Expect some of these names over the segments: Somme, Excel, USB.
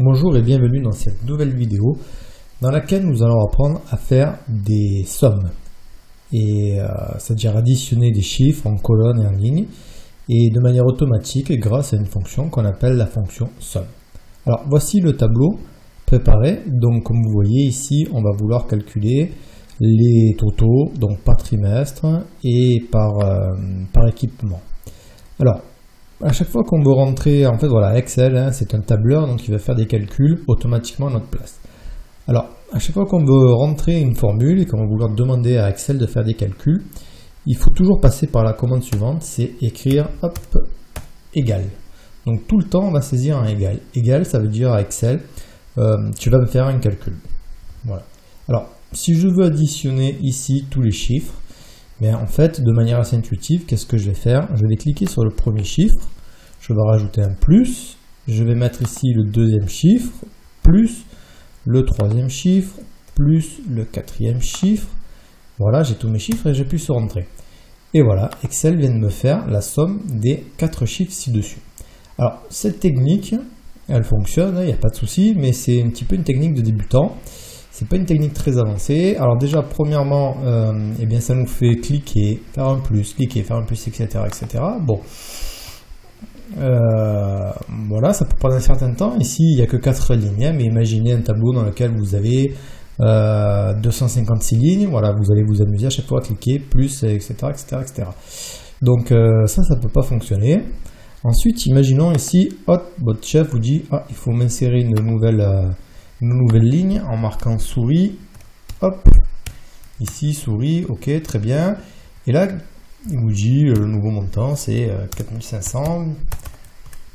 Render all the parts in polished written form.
Bonjour et bienvenue dans cette nouvelle vidéo dans laquelle nous allons apprendre à faire des sommes, et c'est-à-dire additionner des chiffres en colonne et en ligne et de manière automatique grâce à une fonction qu'on appelle la fonction somme. Alors voici le tableau préparé. Donc comme vous voyez ici, on va vouloir calculer les totaux, donc par trimestre et par équipement. Alors à chaque fois qu'on veut rentrer, en fait voilà, Excel, hein, c'est un tableur, donc il va faire des calculs automatiquement à notre place. Alors à chaque fois qu'on veut rentrer une formule et qu'on va vouloir demander à Excel de faire des calculs, il faut toujours passer par la commande suivante, c'est écrire hop, égal. Donc tout le temps on va saisir un égal. Égal, ça veut dire à Excel, tu vas me faire un calcul. Voilà. Alors si je veux additionner ici tous les chiffres, bien, en fait, de manière assez intuitive, qu'est-ce que je vais faire? Je vais cliquer sur le premier chiffre, je vais rajouter un plus, je vais mettre ici le deuxième chiffre, plus le troisième chiffre, plus le quatrième chiffre. Voilà, j'ai tous mes chiffres et j'ai pu se rentrer. Et voilà, Excel vient de me faire la somme des 4 chiffres ci-dessus. Alors, cette technique, elle fonctionne, il n'y a pas de souci, mais c'est un petit peu une technique de débutant. C'est pas une technique très avancée. Alors déjà, premièrement, eh bien, ça nous fait cliquer, faire un plus, cliquer, faire un plus, etc. etc. Bon, voilà, ça peut prendre un certain temps. Ici, il n'y a que 4 lignes, hein, mais imaginez un tableau dans lequel vous avez 256 lignes. Voilà, vous allez vous amuser à chaque fois à cliquer, plus, etc. etc., etc. Donc ça peut pas fonctionner. Ensuite, imaginons ici, hop, votre chef vous dit, ah, il faut m'insérer une nouvelle ligne en marquant souris, hop, ici souris, ok, très bien, et là il vous dit le nouveau montant c'est 4500.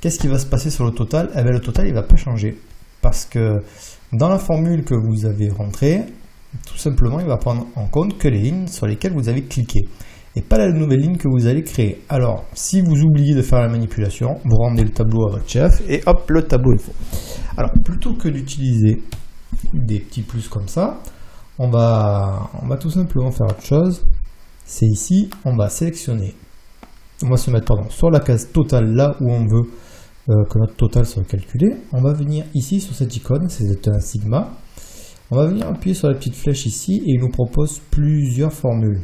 Qu'est-ce qui va se passer sur le total? Eh bien, le total il va pas changer, parce que dans la formule que vous avez rentrée, tout simplement il va prendre en compte que les lignes sur lesquelles vous avez cliqué et pas la nouvelle ligne que vous allez créer. Alors si vous oubliez de faire la manipulation, vous rendez le tableau à votre chef et hop, le tableau est faux. Alors plutôt que d'utiliser des petits plus comme ça, on va tout simplement faire autre chose. C'est ici, on va sélectionner, on va se mettre pardon, sur la case totale, là où on veut que notre total soit calculé. On va venir ici sur cette icône, c'est un sigma, on va venir appuyer sur la petite flèche ici et il nous propose plusieurs formules.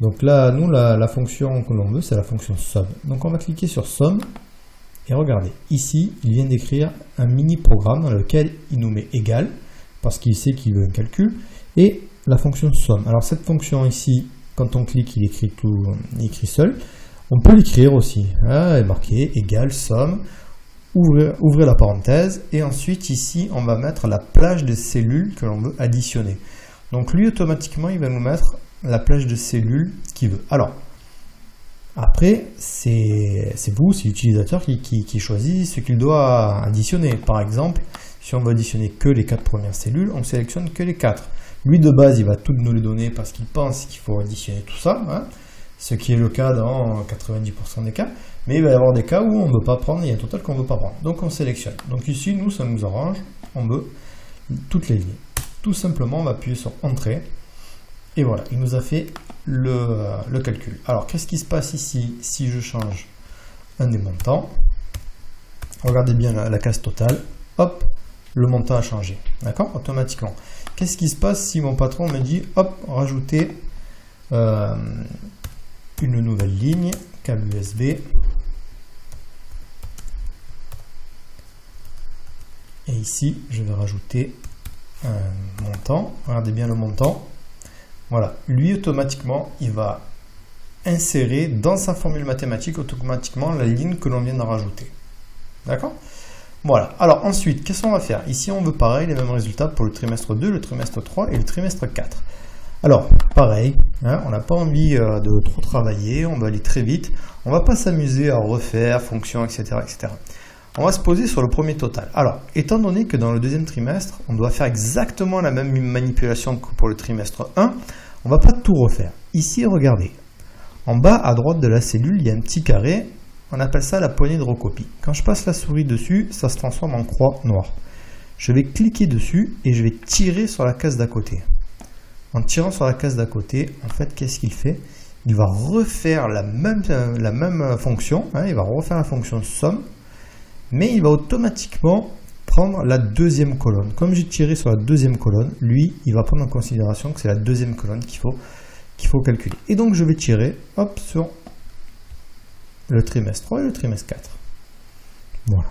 Donc là, nous, la fonction que l'on veut, c'est la fonction somme. Donc on va cliquer sur somme et regardez, ici, il vient d'écrire un mini-programme dans lequel il nous met égal, parce qu'il sait qu'il veut un calcul, et la fonction somme. Alors cette fonction ici, quand on clique, il écrit tout, il écrit seul. On peut l'écrire aussi, hein, et marquer égal, somme, ouvrez la parenthèse, et ensuite ici, on va mettre la plage de cellules que l'on veut additionner. Donc lui, automatiquement, il va nous mettre la plage de cellules qu'il veut. Alors, après, c'est vous, c'est l'utilisateur qui choisit ce qu'il doit additionner. Par exemple, si on veut additionner que les 4 premières cellules, on sélectionne que les 4. Lui, de base, il va toutes nous les donner parce qu'il pense qu'il faut additionner tout ça, hein, ce qui est le cas dans 90% des cas. Mais il va y avoir des cas où on ne veut pas prendre, il y a un total qu'on ne veut pas prendre. Donc, on sélectionne. Donc ici, nous, ça nous arrange, on veut toutes les lignes. Tout simplement, on va appuyer sur Entrée. Et voilà, il nous a fait le calcul. Alors, qu'est-ce qui se passe ici si je change un des montants? Regardez bien la case totale. Hop, le montant a changé. D'accord? Automatiquement. Qu'est-ce qui se passe si mon patron me dit, hop, rajouter une nouvelle ligne, câble USB. Et ici, je vais rajouter un montant. Regardez bien le montant. Voilà, lui automatiquement, il va insérer dans sa formule mathématique automatiquement la ligne que l'on vient de rajouter. D'accord? Voilà, alors ensuite, qu'est-ce qu'on va faire? Ici, on veut pareil, les mêmes résultats pour le trimestre 2, le trimestre 3 et le trimestre 4. Alors, pareil, hein, on n'a pas envie de trop travailler, on va aller très vite, on ne va pas s'amuser à refaire, fonctions, etc., etc. On va se poser sur le premier total. Alors, étant donné que dans le deuxième trimestre, on doit faire exactement la même manipulation que pour le trimestre 1, on ne va pas tout refaire. Ici, regardez, en bas à droite de la cellule, il y a un petit carré, on appelle ça la poignée de recopie. Quand je passe la souris dessus, ça se transforme en croix noire. Je vais cliquer dessus et je vais tirer sur la case d'à côté. En tirant sur la case d'à côté, en fait, qu'est-ce qu'il fait? Il va refaire la même fonction, hein, il va refaire la fonction somme, mais il va automatiquement prendre la deuxième colonne. Comme j'ai tiré sur la deuxième colonne, lui, il va prendre en considération que c'est la deuxième colonne qu'il faut calculer. Et donc, je vais tirer hop, sur le trimestre 3 et le trimestre 4. Voilà.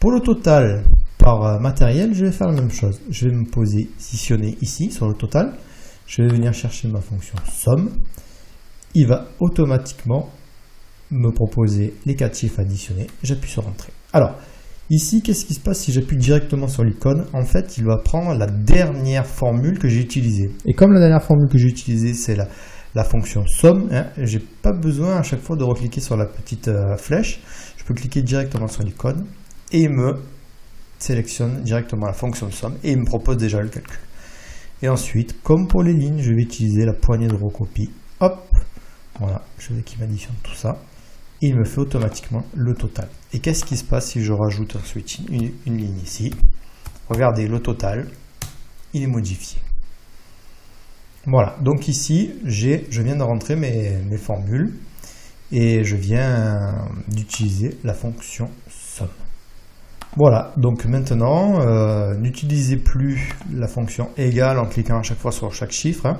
Pour le total par matériel, je vais faire la même chose. Je vais me positionner ici sur le total. Je vais venir chercher ma fonction somme. Il va automatiquement me proposer les 4 chiffres additionnés. J'appuie sur entrée. Alors, ici, qu'est-ce qui se passe si j'appuie directement sur l'icône? En fait, il va prendre la dernière formule que j'ai utilisée. Et comme la dernière formule que j'ai utilisée, c'est la fonction somme, hein, j'ai pas besoin à chaque fois de recliquer sur la petite flèche. Je peux cliquer directement sur l'icône et il me sélectionne directement la fonction somme et il me propose déjà le calcul. Et ensuite, comme pour les lignes, je vais utiliser la poignée de recopie. Hop, voilà, je veux qu'il m'additionne tout ça. Et il me fait automatiquement le total. Et qu'est-ce qui se passe si je rajoute ensuite une ligne ici? Regardez, le total, il est modifié. Voilà, donc ici, je viens de rentrer mes formules et je viens d'utiliser la fonction somme. Voilà, donc maintenant, n'utilisez plus la fonction égale en cliquant à chaque fois sur chaque chiffre. Hein.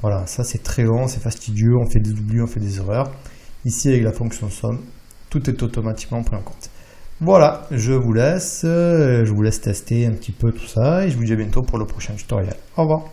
Voilà, ça c'est très long, c'est fastidieux, on fait des doublures, on fait des erreurs. Ici avec la fonction somme, tout est automatiquement pris en compte. Voilà, je vous laisse tester un petit peu tout ça et je vous dis à bientôt pour le prochain tutoriel. Au revoir.